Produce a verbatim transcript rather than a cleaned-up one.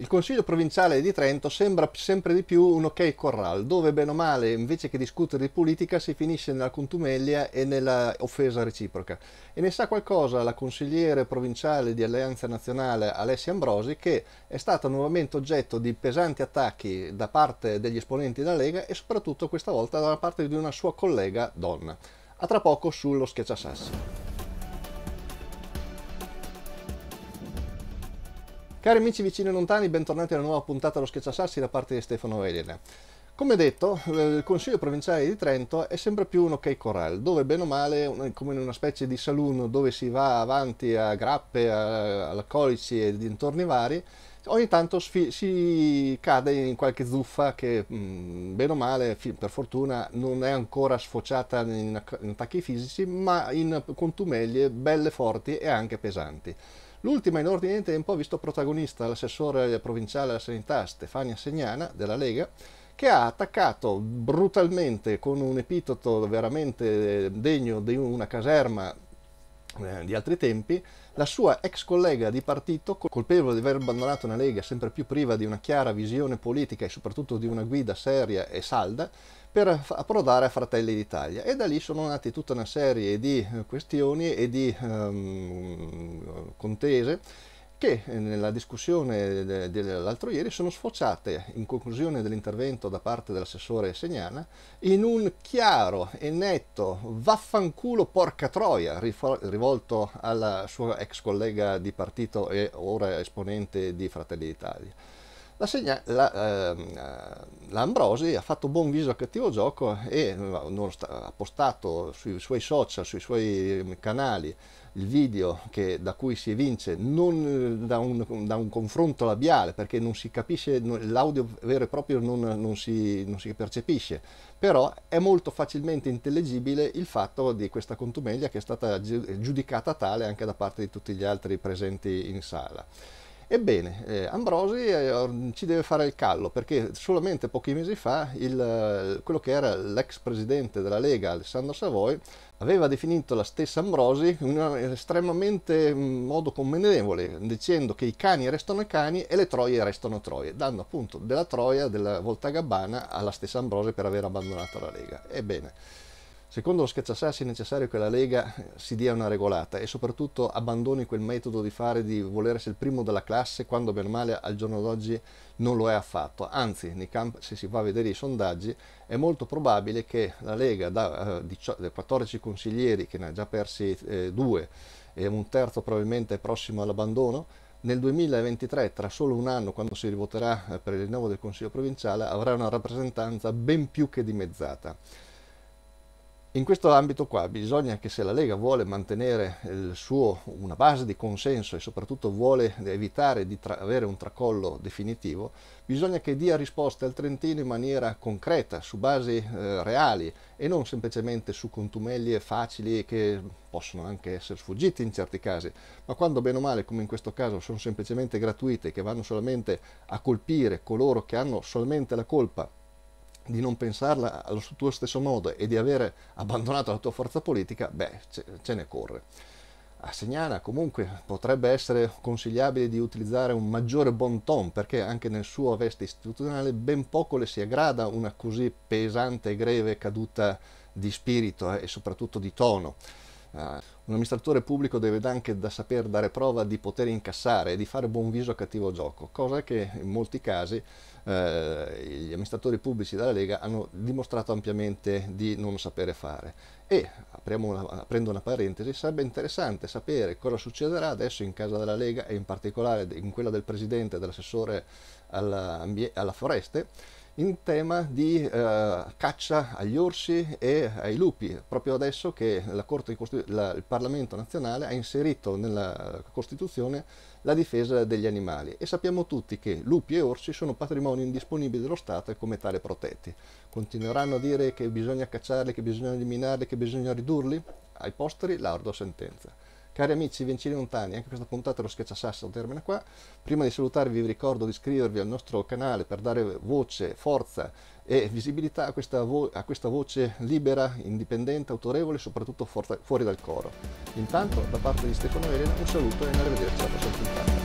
Il Consiglio provinciale di Trento sembra sempre di più un ok corral, dove bene o male, invece che discutere di politica, si finisce nella contumelia e nella offesa reciproca. E ne sa qualcosa la consigliere provinciale di Alleanza Nazionale Alessia Ambrosi, che è stata nuovamente oggetto di pesanti attacchi da parte degli esponenti della Lega e soprattutto questa volta da parte di una sua collega donna. A tra poco sullo schiacciasassi. Cari amici vicini e lontani, bentornati alla nuova puntata dello Schiacciasassi da parte di Stefano Veliene. Come detto, il Consiglio provinciale di Trento è sempre più un ok corral, dove bene o male, come in una specie di saloon dove si va avanti a grappe, a alcolici e dintorni vari, ogni tanto si cade in qualche zuffa che, bene o male, per fortuna non è ancora sfociata in attacchi fisici, ma in contumelie belle forti e anche pesanti. L'ultima in ordine di tempo ha visto protagonista l'assessore provinciale della sanità Stefania Segnana della Lega, che ha attaccato brutalmente con un epiteto veramente degno di una caserma eh, di altri tempi la sua ex collega di partito, colpevole di aver abbandonato una Lega sempre più priva di una chiara visione politica e soprattutto di una guida seria e salda, per approdare a Fratelli d'Italia, e da lì sono nati tutta una serie di questioni e di um, contese che nella discussione dell'altro ieri sono sfociate, in conclusione dell'intervento da parte dell'assessore Segnana, in un chiaro e netto "vaffanculo porca troia" rivolto alla sua ex collega di partito e ora esponente di Fratelli d'Italia. La, segna, la, eh, l'Ambrosi ha fatto buon viso a cattivo gioco e ha postato sui suoi social, sui suoi canali, il video che, da cui si evince non da un, da un confronto labiale, perché non si capisce, l'audio vero e proprio non, non, si, non si percepisce, però è molto facilmente intelligibile il fatto di questa contumelia, che è stata giudicata tale anche da parte di tutti gli altri presenti in sala. Ebbene, eh, Ambrosi eh, ci deve fare il callo, perché solamente pochi mesi fa il, quello che era l'ex presidente della Lega, Alessandro Savoi, aveva definito la stessa Ambrosi in un estremamente modo commendevole, dicendo che i cani restano cani e le troie restano troie, dando appunto della troia della Volta Gabbana alla stessa Ambrosi per aver abbandonato la Lega. Ebbene, secondo lo Schiacciasassi è necessario che la Lega si dia una regolata e soprattutto abbandoni quel metodo di fare, di voler essere il primo della classe, quando bene o male al giorno d'oggi non lo è affatto. Anzi, nei camp se si va a vedere i sondaggi è molto probabile che la Lega, da eh, quattordici consiglieri che ne ha già persi eh, due, e un terzo probabilmente è prossimo all'abbandono, nel duemilaventitré, tra solo un anno, quando si rivoterà per il rinnovo del Consiglio provinciale, avrà una rappresentanza ben più che dimezzata. In questo ambito qua bisogna che, se la Lega vuole mantenere il suo, una base di consenso e soprattutto vuole evitare di avere un tracollo definitivo, bisogna che dia risposte al Trentino in maniera concreta, su basi eh, reali e non semplicemente su contumelie facili che possono anche essere sfuggite in certi casi, ma quando bene o male, come in questo caso, sono semplicemente gratuite, che vanno solamente a colpire coloro che hanno solamente la colpa di non pensarla allo tuo stesso modo e di aver abbandonato la tua forza politica, beh, ce ne corre. A Segnana comunque potrebbe essere consigliabile di utilizzare un maggiore bon ton, perché anche nel suo veste istituzionale ben poco le si aggrada una così pesante e greve caduta di spirito eh, e soprattutto di tono. Uh, un amministratore pubblico deve anche da saper dare prova di poter incassare e di fare buon viso a cattivo gioco, cosa che in molti casi eh, gli amministratori pubblici della Lega hanno dimostrato ampiamente di non sapere fare. E apriamo una, aprendo una parentesi, sarebbe interessante sapere cosa succederà adesso in casa della Lega e in particolare in quella del presidente e dell'assessore alla, alla foreste, in tema di eh, caccia agli orsi e ai lupi, proprio adesso che la Corte di la, il Parlamento nazionale ha inserito nella Costituzione la difesa degli animali, e sappiamo tutti che lupi e orsi sono patrimonio indisponibile dello Stato e come tale protetti. Continueranno a dire che bisogna cacciarli, che bisogna eliminarli, che bisogna ridurli? Ai posteri l'ardua sentenza. Cari amici vicini e lontani, anche questa puntata dello Schiacciasassi termina qua. Prima di salutarvi vi ricordo di iscrivervi al nostro canale per dare voce, forza e visibilità a questa, vo a questa voce libera, indipendente, autorevole e soprattutto fuori dal coro. Intanto, da parte di Stefano Veliene, un saluto e un arrivederci alla prossima puntata.